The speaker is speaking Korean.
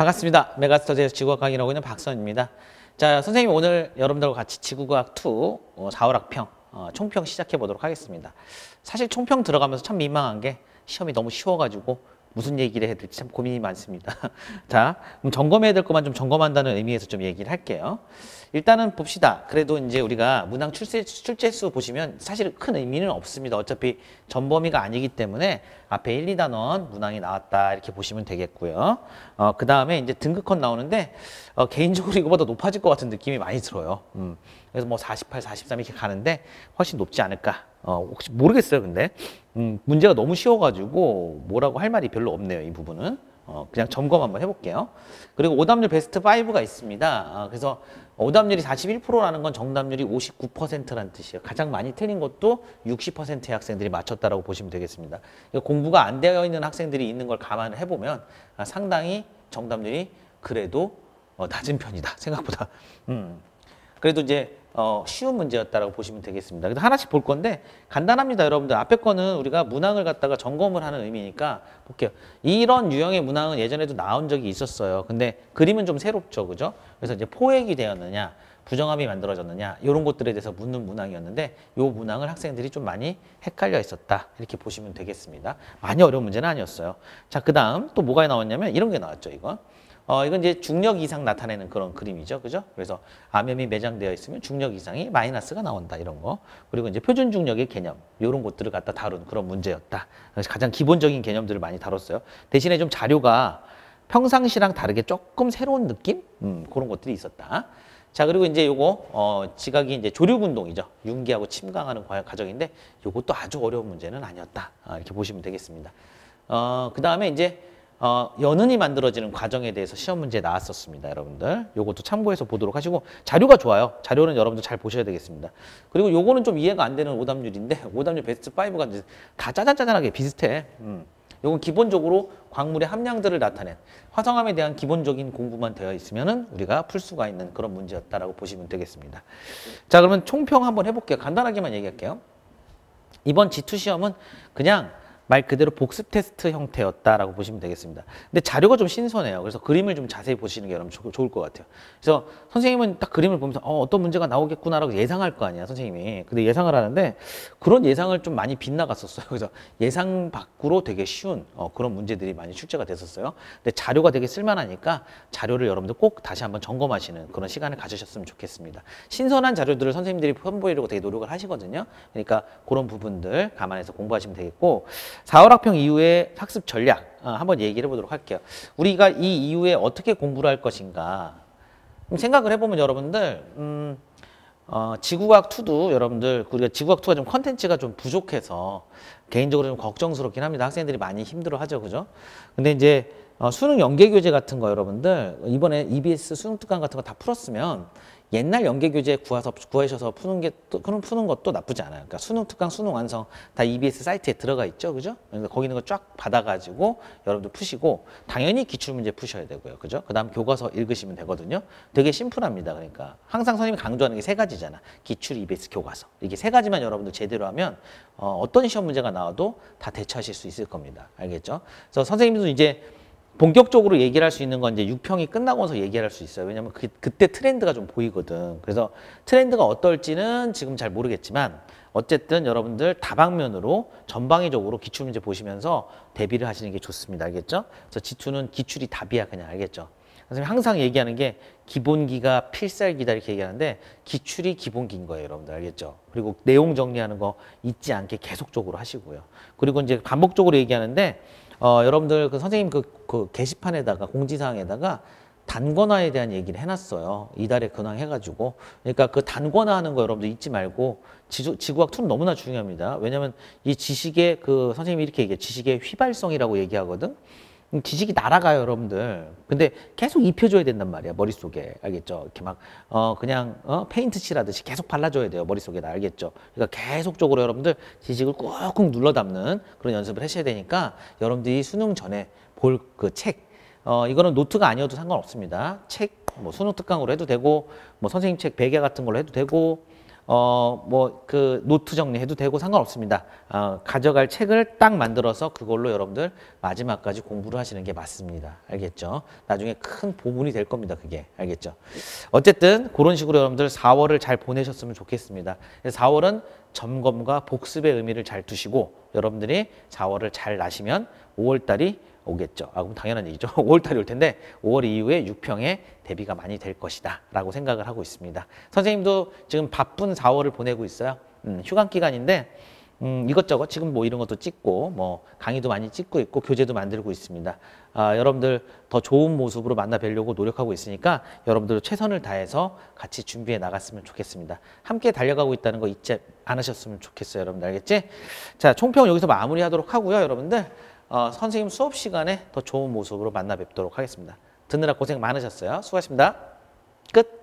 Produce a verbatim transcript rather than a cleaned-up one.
반갑습니다. 메가스터디에서 지구과학 강의라고 있는 박선입니다. 자, 선생님 오늘 여러분들과 같이 지구과학 투 어, 사월학평 어, 총평 시작해 보도록 하겠습니다. 사실 총평 들어가면서 참 민망한 게 시험이 너무 쉬워가지고 무슨 얘기를 해야 될지 참 고민이 많습니다. 자, 그럼 점검해야 될 것만 좀 점검한다는 의미에서 좀 얘기를 할게요. 일단은 봅시다. 그래도 이제 우리가 문항 출제, 출제수 보시면 사실 큰 의미는 없습니다. 어차피 전범위가 아니기 때문에 앞에 일, 이 단원 문항이 나왔다 이렇게 보시면 되겠고요. 어, 그 다음에 이제 등급컷 나오는데 어, 개인적으로 이거보다 높아질 것 같은 느낌이 많이 들어요. 음. 그래서 뭐 사십팔, 사십삼 이렇게 가는데 훨씬 높지 않을까. 어, 혹시 모르겠어요. 근데 음, 문제가 너무 쉬워가지고 뭐라고 할 말이 별로 없네요. 이 부분은. 어, 그냥 점검 한번 해볼게요. 그리고 오답률 베스트 파이브가 있습니다. 아, 그래서 오답률이 사십일 퍼센트라는 건 정답률이 오십구 퍼센트라는 뜻이에요. 가장 많이 틀린 것도 육십 퍼센트의 학생들이 맞췄다라고 보시면 되겠습니다. 공부가 안 되어 있는 학생들이 있는 걸 감안을 해보면 아, 상당히 정답률이 그래도 어, 낮은 편이다. 생각보다. 음. 그래도 이제 어, 쉬운 문제였다라고 보시면 되겠습니다. 그래서 하나씩 볼 건데 간단합니다, 여러분들. 앞에 거는 우리가 문항을 갖다가 점검을 하는 의미니까 볼게요. 이런 유형의 문항은 예전에도 나온 적이 있었어요. 근데 그림은 좀 새롭죠, 그죠? 그래서 이제 포획이 되었느냐, 부정함이 만들어졌느냐 이런 것들에 대해서 묻는 문항이었는데 이 문항을 학생들이 좀 많이 헷갈려 있었다 이렇게 보시면 되겠습니다. 많이 어려운 문제는 아니었어요. 자, 그 다음 또 뭐가 나왔냐면 이런 게 나왔죠, 이거. 어, 이건 이제 중력 이상 나타내는 그런 그림이죠. 그죠? 그래서 암염이 매장되어 있으면 중력 이상이 마이너스가 나온다. 이런 거. 그리고 이제 표준 중력의 개념. 이런 것들을 갖다 다룬 그런 문제였다. 그래서 가장 기본적인 개념들을 많이 다뤘어요. 대신에 좀 자료가 평상시랑 다르게 조금 새로운 느낌? 음, 그런 것들이 있었다. 자, 그리고 이제 요거, 어, 지각이 이제 조류운동이죠. 융기하고 침강하는 과정인데 요것도 아주 어려운 문제는 아니었다. 아, 이렇게 보시면 되겠습니다. 어, 그 다음에 이제 어, 연은이 만들어지는 과정에 대해서 시험 문제 나왔었습니다, 여러분들. 요것도 참고해서 보도록 하시고 자료가 좋아요. 자료는 여러분들 잘 보셔야 되겠습니다. 그리고 요거는 좀 이해가 안 되는 오답률인데 오답률 베스트 파이브가 이제 다 짜잔짜잔하게 비슷해. 음. 요건 기본적으로 광물의 함량들을 나타낸 화성암에 대한 기본적인 공부만 되어 있으면은 우리가 풀 수가 있는 그런 문제였다라고 보시면 되겠습니다. 자, 그러면 총평 한번 해볼게요. 간단하게만 얘기할게요. 이번 지 투 시험은 그냥 말 그대로 복습 테스트 형태였다라고 보시면 되겠습니다. 근데 자료가 좀 신선해요. 그래서 그림을 좀 자세히 보시는 게 여러분 좋을 것 같아요. 그래서 선생님은 딱 그림을 보면서 어, 어떤 문제가 나오겠구나라고 예상할 거 아니야, 선생님이. 근데 예상을 하는데 그런 예상을 좀 많이 빗나갔었어요. 그래서 예상 밖으로 되게 쉬운 어, 그런 문제들이 많이 출제가 됐었어요. 근데 자료가 되게 쓸만하니까 자료를 여러분들 꼭 다시 한번 점검하시는 그런 시간을 가지셨으면 좋겠습니다. 신선한 자료들을 선생님들이 선보이려고 되게 노력을 하시거든요. 그러니까 그런 부분들 감안해서 공부하시면 되겠고 사월학평 이후의 학습 전략 어, 한번 얘기를 해보도록 할게요. 우리가 이 이후에 어떻게 공부를 할 것인가 생각을 해보면 여러분들 음, 어, 지구과학 투도 여러분들 우리가 지구과학 투가 좀 컨텐츠가 좀 부족해서 개인적으로 좀 걱정스럽긴 합니다. 학생들이 많이 힘들어하죠, 그죠? 근데 이제 어, 수능 연계교재 같은 거 여러분들 이번에 이 비 에스 수능특강 같은 거 다 풀었으면 옛날 연계교재 구하서, 구하셔서 푸는 게, 또, 푸는 것도 나쁘지 않아요. 그러니까 수능특강, 수능완성 다 이 비 에스 사이트에 들어가 있죠. 그죠? 그러니까 거기 있는 거 쫙 받아가지고 여러분들 푸시고, 당연히 기출문제 푸셔야 되고요. 그죠? 그 다음 교과서 읽으시면 되거든요. 되게 심플합니다. 그러니까. 항상 선생님이 강조하는 게 세 가지잖아. 기출, 이 비 에스, 교과서. 이게 세 가지만 여러분들 제대로 하면, 어, 어떤 시험 문제가 나와도 다 대처하실 수 있을 겁니다. 알겠죠? 그래서 선생님도 이제, 본격적으로 얘기를 할 수 있는 건 이제 육평이 끝나고서 얘기를 할 수 있어요. 왜냐면 그, 그때 트렌드가 좀 보이거든. 그래서 트렌드가 어떨지는 지금 잘 모르겠지만 어쨌든 여러분들 다방면으로 전방위적으로 기출문제 보시면서 대비를 하시는 게 좋습니다. 알겠죠? 그래서 지 투는 기출이 답이야. 그냥 알겠죠? 선생님 항상 얘기하는 게 기본기가 필살기다 이렇게 얘기하는데 기출이 기본기인 거예요, 여러분들. 알겠죠? 그리고 내용 정리하는 거 잊지 않게 계속적으로 하시고요. 그리고 이제 반복적으로 얘기하는데 어, 여러분들 그 선생님 그, 그 게시판에다가 공지사항에다가 단권화에 대한 얘기를 해놨어요. 이달에 근황 해가지고. 그러니까 그 단권화 하는 거 여러분들 잊지 말고 지주, 지구과학 투는 너무나 중요합니다. 왜냐면 이 지식의 그 선생님이 이렇게 얘기해요. 지식의 휘발성이라고 얘기하거든. 지식이 날아가요, 여러분들. 근데 계속 입혀줘야 된단 말이야, 머릿속에. 알겠죠? 이렇게 막, 어, 그냥, 어, 페인트 칠하듯이 계속 발라줘야 돼요, 머릿속에다. 알겠죠? 그러니까 계속적으로 여러분들 지식을 꾹꾹 눌러 담는 그런 연습을 하셔야 되니까 여러분들이 수능 전에 볼 그 책, 어, 이거는 노트가 아니어도 상관없습니다. 책, 뭐, 수능 특강으로 해도 되고, 뭐, 선생님 책 백 개 같은 걸로 해도 되고, 어, 뭐 그 노트 정리해도 되고 상관없습니다. 어, 가져갈 책을 딱 만들어서 그걸로 여러분들 마지막까지 공부를 하시는 게 맞습니다. 알겠죠? 나중에 큰 보분이 될 겁니다. 그게. 알겠죠? 어쨌든 그런 식으로 여러분들 사월을 잘 보내셨으면 좋겠습니다. 사월은 점검과 복습의 의미를 잘 두시고 여러분들이 사월을 잘 나시면 오월달이 오겠죠. 아, 그럼 당연한 얘기죠. 오월달이 올 텐데 오월 이후에 육평에 대비가 많이 될 것이다 라고 생각을 하고 있습니다. 선생님도 지금 바쁜 사월을 보내고 있어요. 음, 휴강 기간인데 음, 이것저것 지금 뭐 이런 것도 찍고 뭐 강의도 많이 찍고 있고 교재도 만들고 있습니다. 아, 여러분들 더 좋은 모습으로 만나 뵈려고 노력하고 있으니까 여러분들도 최선을 다해서 같이 준비해 나갔으면 좋겠습니다. 함께 달려가고 있다는 거 잊지 않으셨으면 좋겠어요. 여러분들 알겠지? 자, 총평 여기서 마무리하도록 하고요. 여러분들 어, 선생님 수업 시간에 더 좋은 모습으로 만나 뵙도록 하겠습니다. 듣느라 고생 많으셨어요. 수고하셨습니다. 끝.